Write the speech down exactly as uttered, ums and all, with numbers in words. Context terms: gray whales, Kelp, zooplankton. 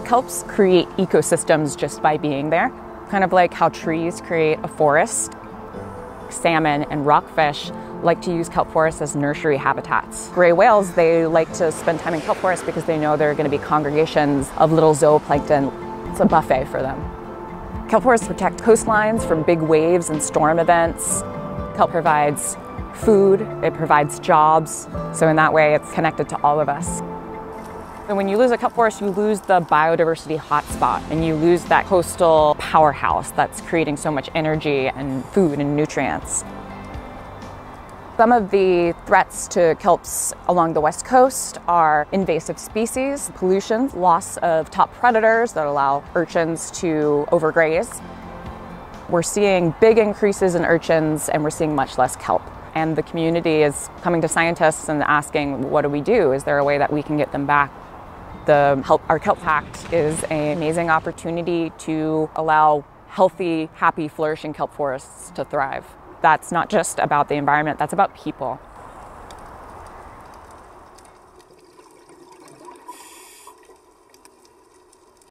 Kelps create ecosystems just by being there, kind of like how trees create a forest. Salmon and rockfish like to use kelp forests as nursery habitats. Gray whales, they like to spend time in kelp forests because they know there are going to be congregations of little zooplankton. It's a buffet for them. Kelp forests protect coastlines from big waves and storm events. Kelp provides food, it provides jobs, so in that way it's connected to all of us. And when you lose a kelp forest, you lose the biodiversity hotspot and you lose that coastal powerhouse that's creating so much energy and food and nutrients. Some of the threats to kelps along the west coast are invasive species, pollution, loss of top predators that allow urchins to overgraze. We're seeing big increases in urchins and we're seeing much less kelp. And the community is coming to scientists and asking, what do we do? Is there a way that we can get them back? The help, our Kelp Pact is an amazing opportunity to allow healthy, happy, flourishing kelp forests to thrive. That's not just about the environment, that's about people.